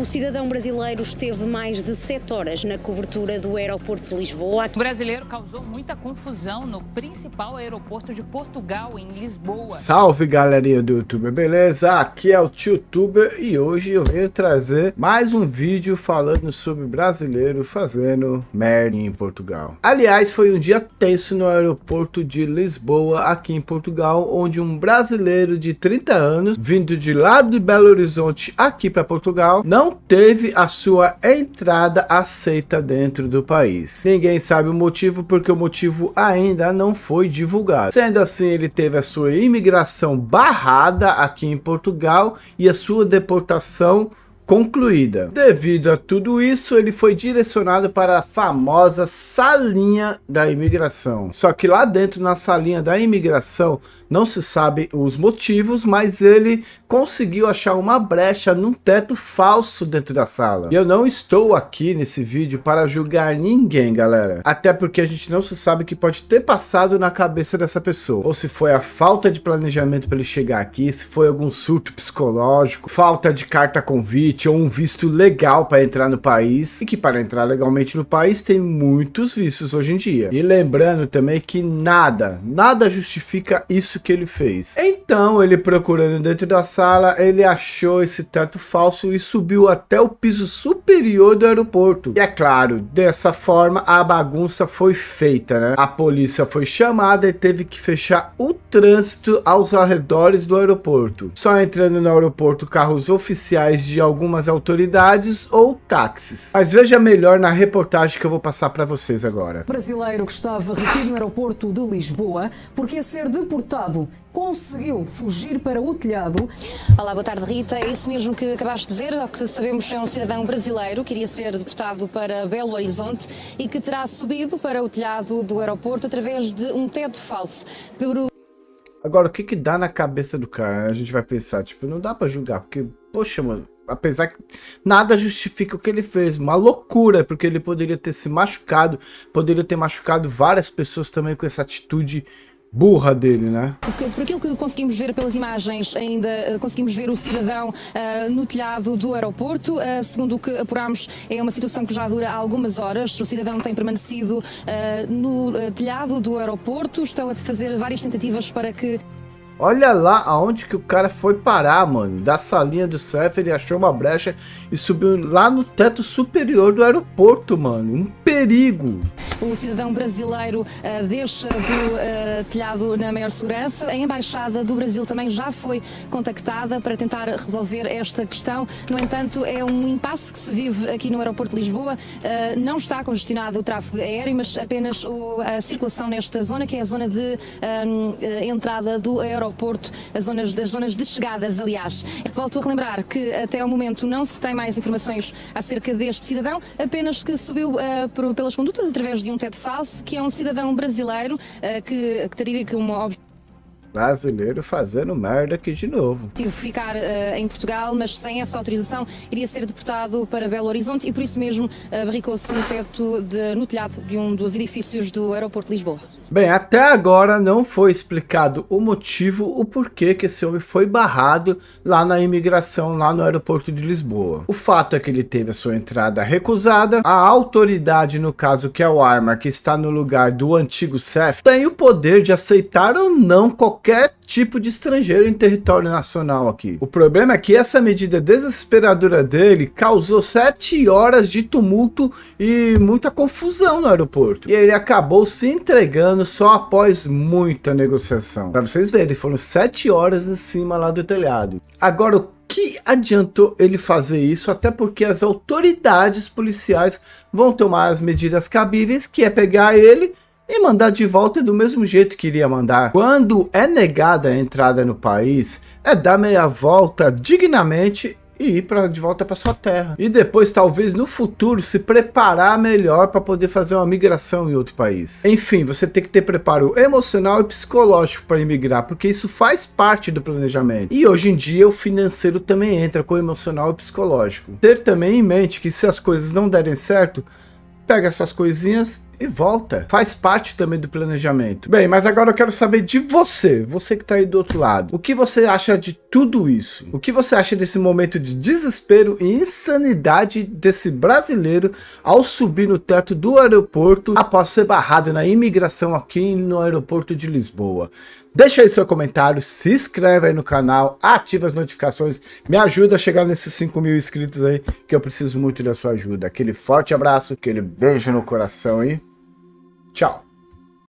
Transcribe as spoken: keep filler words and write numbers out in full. O cidadão brasileiro esteve mais de sete horas na cobertura do aeroporto de Lisboa. O brasileiro causou muita confusão no principal aeroporto de Portugal, em Lisboa. Salve, galerinha do YouTube, beleza? Aqui é o TioTuber e hoje eu venho trazer mais um vídeo falando sobre brasileiro fazendo merda em Portugal. Aliás, foi um dia tenso no aeroporto de Lisboa, aqui em Portugal, onde um brasileiro de trinta anos, vindo de lá de Belo Horizonte aqui para Portugal, não teve a sua entrada aceita dentro do país. Ninguém sabe o motivo, porque o motivo ainda não foi divulgado. Sendo assim, ele teve a sua imigração barrada aqui em Portugal e a sua deportação concluída. Devido a tudo isso, ele foi direcionado para a famosa salinha da imigração. Só que lá dentro, na salinha da imigração, não se sabe os motivos, mas ele conseguiu achar uma brecha num teto falso dentro da sala. E eu não estou aqui nesse vídeo para julgar ninguém, galera. Até porque a gente não se sabe o que pode ter passado na cabeça dessa pessoa. Ou se foi a falta de planejamento para ele chegar aqui, se foi algum surto psicológico, falta de carta convite, ou um visto legal para entrar no país, e que para entrar legalmente no país tem muitos vistos hoje em dia. E lembrando também que nada, nada justifica isso que ele fez. Então, ele procurando dentro da sala, ele achou esse teto falso e subiu até o piso superior do aeroporto. E é claro, dessa forma a bagunça foi feita, né? A polícia foi chamada e teve que fechar o trânsito aos arredores do aeroporto. Só entrando no aeroporto carros oficiais de alguns algumas autoridades ou táxis. Mas veja melhor na reportagem que eu vou passar para vocês agora. O brasileiro que estava retido no aeroporto de Lisboa porque ia ser deportado conseguiu fugir para o telhado. Olá, boa tarde, Rita. É isso mesmo que acabaste de dizer. O que sabemos é um cidadão brasileiro que iria ser deportado para Belo Horizonte e que terá subido para o telhado do aeroporto através de um teto falso. Por... Agora, o que que dá na cabeça do cara? A gente vai pensar, tipo, não dá para julgar, porque, poxa, mano, apesar que nada justifica o que ele fez, uma loucura, porque ele poderia ter se machucado, poderia ter machucado várias pessoas também com essa atitude burra dele, né? Porque, por aquilo que conseguimos ver pelas imagens, ainda uh, conseguimos ver o cidadão uh, no telhado do aeroporto. Uh, segundo o que apurámos, é uma situação que já dura algumas horas. O cidadão tem permanecido uh, no uh, telhado do aeroporto. Estão a fazer várias tentativas para que... Olha lá aonde que o cara foi parar, mano. Da salinha do Cef, ele achou uma brecha e subiu lá no teto superior do aeroporto, mano. Um perigo. O cidadão brasileiro uh, deixa do uh, telhado na maior segurança. A Embaixada do Brasil também já foi contactada para tentar resolver esta questão. No entanto, é um impasse que se vive aqui no aeroporto de Lisboa. Uh, não está congestionado o tráfego aéreo, mas apenas o, a circulação nesta zona, que é a zona de um, entrada do aeroporto. Porto, as zonas, das zonas de chegadas, aliás. Volto a relembrar que até ao momento não se tem mais informações acerca deste cidadão, apenas que subiu uh, por, pelas condutas através de um teto falso, que é um cidadão brasileiro uh, que, que teria que uma ob... Brasileiro fazendo merda aqui de novo. Tive que ficar uh, em Portugal, mas sem essa autorização iria ser deportado para Belo Horizonte e por isso mesmo uh, barricou-se no teto, de, no telhado de um dos edifícios do aeroporto de Lisboa. Bem, até agora não foi explicado o motivo, o porquê que esse homem foi barrado lá na imigração, lá no aeroporto de Lisboa. O fato é que ele teve a sua entrada recusada. A autoridade, no caso que é o AIMA, que está no lugar do antigo Cef, tem o poder de aceitar ou não qualquer qualquer tipo de estrangeiro em território nacional aqui. O problema é que essa medida desesperadora dele causou sete horas de tumulto e muita confusão no aeroporto. E ele acabou se entregando só após muita negociação. Para vocês verem, foram sete horas em cima lá do telhado. Agora, o que adiantou ele fazer isso? Até porque as autoridades policiais vão tomar as medidas cabíveis, que é pegar ele e mandar de volta do mesmo jeito que iria mandar. Quando é negada a entrada no país, é dar meia volta dignamente e ir pra, de volta para sua terra. E depois, talvez no futuro, se preparar melhor para poder fazer uma migração em outro país. Enfim, você tem que ter preparo emocional e psicológico para imigrar, porque isso faz parte do planejamento. E hoje em dia o financeiro também entra com o emocional e psicológico. Ter também em mente que se as coisas não derem certo, pega essas coisinhas e volta. Faz parte também do planejamento. Bem, mas agora eu quero saber de você, você que tá aí do outro lado. O que você acha de tudo isso? O que você acha desse momento de desespero e insanidade desse brasileiro ao subir no teto do aeroporto após ser barrado na imigração aqui no aeroporto de Lisboa? Deixa aí seu comentário, se inscreve aí no canal, ativa as notificações, me ajuda a chegar nesses cinco mil inscritos aí, que eu preciso muito da sua ajuda. Aquele forte abraço, aquele beijo no coração aí. Tchau.